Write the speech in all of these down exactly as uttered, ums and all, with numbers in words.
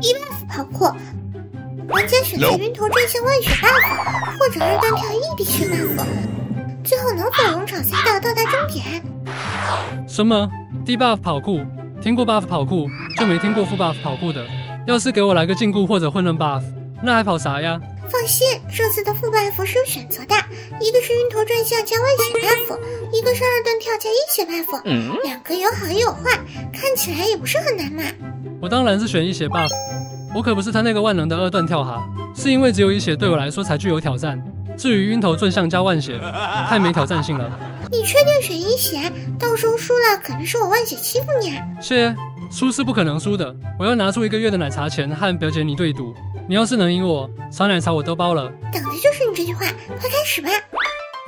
debuff 跑酷，玩家选择晕头转向万血 buff， 或者是单挑硬币区 buff， 最后能否勇闯赛道到达终点？什么 debuff 跑酷？听过 buff 跑酷，就没听过副 buff 跑酷的。要是给我来个禁锢或者混乱 buff， 那还跑啥呀？放心，这次的副 buff 是有选择的，一个是晕头转向加万血 buff， 一个是二段跳加一血 buff，、嗯、两个有好也有坏，看起来也不是很难嘛。 我当然是选一血 buff， 我可不是他那个万能的二段跳哈，是因为只有一血对我来说才具有挑战。至于晕头转向加万血，太没挑战性了。你确定选一血？到时候输了可能是我万血欺负你啊！切，输是不可能输的，我要拿出一个月的奶茶钱和表姐你对赌。你要是能赢我，啥奶茶我都包了。等的就是你这句话，快开始吧！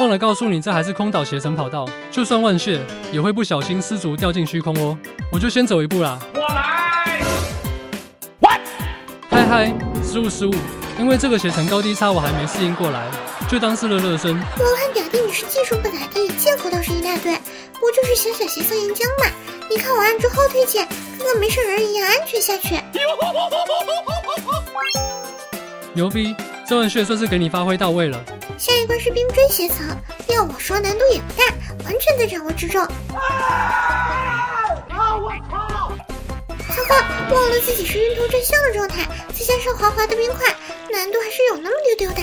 忘了告诉你，这还是空岛斜层跑道，就算万血也会不小心失足掉进虚空哦。我就先走一步啦。我来。 嗨嗨，失误失误，因为这个斜层高低差我还没适应过来，就当是热热身。我和表弟你是技术不咋地，借口倒是一大堆，不就是小小斜侧岩浆嘛？你看我按住后退键，跟个没事人一样安全下去。牛逼，这碗血算是给你发挥到位了。下一关是冰锥斜层，要我说难度也不大，完全在掌握之中。啊！啊！我操！ 糟糕，忘了自己是晕头转向的状态，再加上滑滑的冰块，难度还是有那么丢丢的。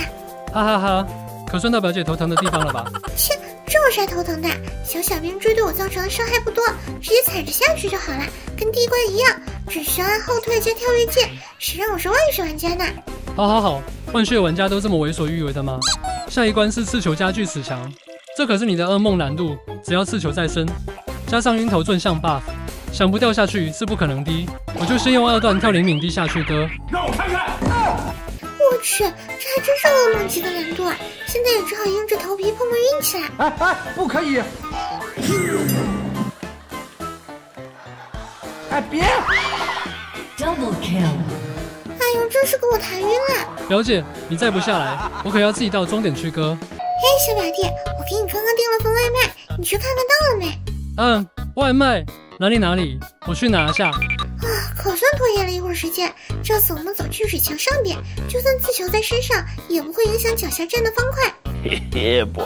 哈哈哈，可算到表姐头疼的地方了吧？切，这有啥头疼的？小小冰锥对我造成的伤害不多，直接踩着下去就好了，跟第一关一样，只需要按后退加跳跃键。谁让我是万血玩家呢？好好好，万血玩家都这么为所欲为的吗？下一关是刺球加锯齿墙，这可是你的噩梦难度，只要刺球在身，加上晕头转向 buff。 想不掉下去是不可能的，我就先用二段跳灵敏低下去的。让我看看！啊、我去，这还真是噩梦级的难度啊！现在也只好硬着头皮碰碰运气了。哎哎，不可以！哎别 ！Double kill！ 哎呦，真是给我弹晕了。表姐，你再不下来，我可要自己到终点去割。嘿，小表弟，我给你刚刚订了份外卖，你去看看到了没？嗯，外卖。 哪里哪里，我去拿下。啊，可算拖延了一会儿时间。这次我们走锯齿墙上边，就算刺球在身上，也不会影响脚下站的方块。嘿嘿，不。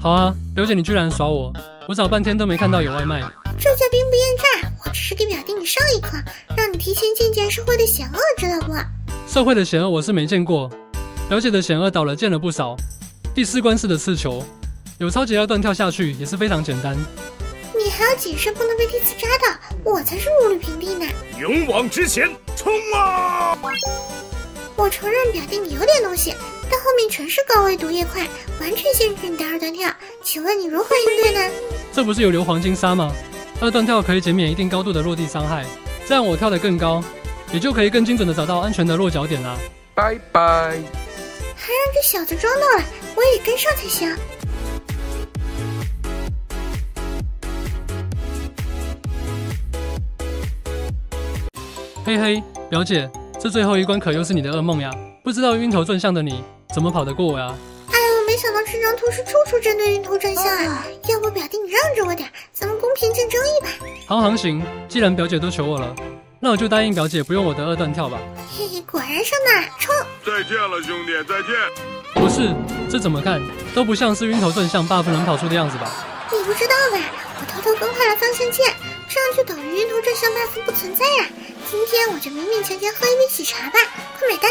好啊，表姐你居然耍我！我找半天都没看到有外卖。这叫兵不厌诈，我只是给表弟你上一课，让你提前见见社会的险恶，知道不？社会的险恶我是没见过，表姐的险恶倒了见了不少。第四关是的刺球。 有超级二段跳下去也是非常简单，你还要谨慎，不能被梯次扎到，我才是如履平地呢。勇往直前，冲啊！我承认表弟你有点东西，但后面全是高位毒液块，完全限制你的二段跳。请问你如何应对呢？这不是有留黄金沙吗？二段跳可以减免一定高度的落地伤害，这样我跳得更高，也就可以更精准的找到安全的落脚点啦。拜拜！还让这小子装到了，我也得跟上才行。 嘿嘿，表姐，这最后一关可又是你的噩梦呀！不知道晕头转向的你怎么跑得过我呀？哎呦，没想到这张图是处处针对晕头转向啊！啊要不表弟你让着我点，咱们公平竞争一把。行行行，既然表姐都求我了，那我就答应表姐不用我的二段跳吧。嘿嘿，果然上当，冲！再见了，兄弟，再见。不是，这怎么看都不像是晕头转向 buff 能跑出的样子吧？你不知道吧？我偷偷更换了方向键，这样就等于晕头转向 buff 不存在呀、啊。 今天我就勉勉强强喝一杯喜茶吧，快买单！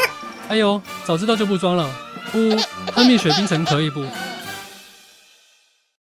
哎呦，早知道就不装了。呜、哦，喝蜜雪冰城可以不？